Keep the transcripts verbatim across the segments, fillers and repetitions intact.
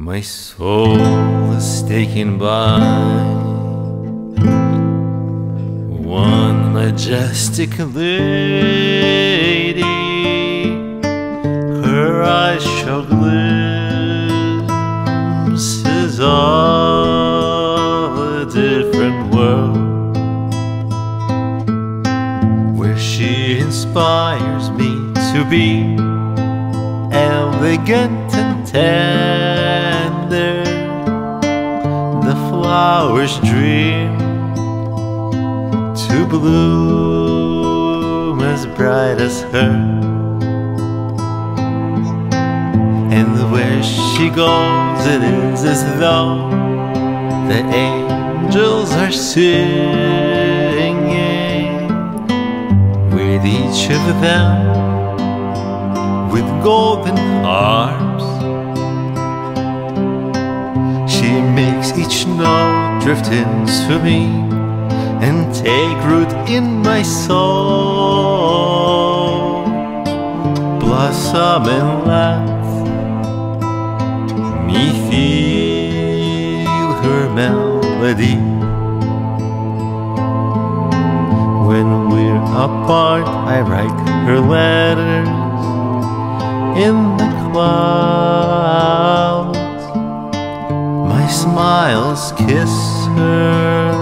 My soul is taken by one majestic lady. Her eyes show glimpses of a different world, where she inspires me to be elegant and tender. The flowers dream to bloom as bright as her, and where she goes it is as though the angels are singing, with each of them with golden arms. She makes each note drift into me and take root in my soul, blossom and let me feel her melody. When we're apart, I write her letters in the clouds. My smiles kiss her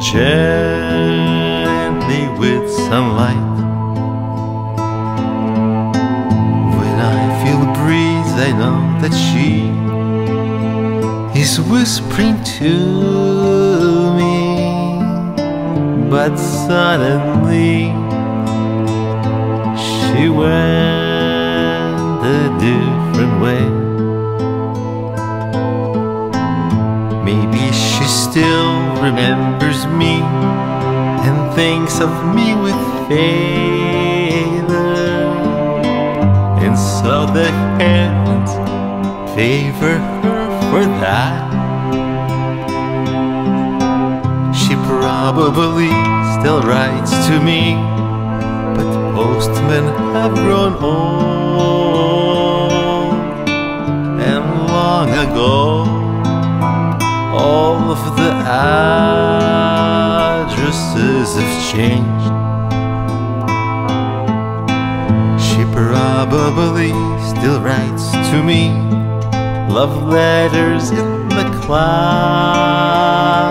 gently with sunlight. When I feel a breeze, I know that she is whispering to me, but suddenly she went a different way. Maybe she still remembers me and thinks of me with favor, and so the heavens favor her for that. She probably still writes to me, but postmen have grown old ago. All of the addresses have changed. She probably still writes to me love letters in the clouds.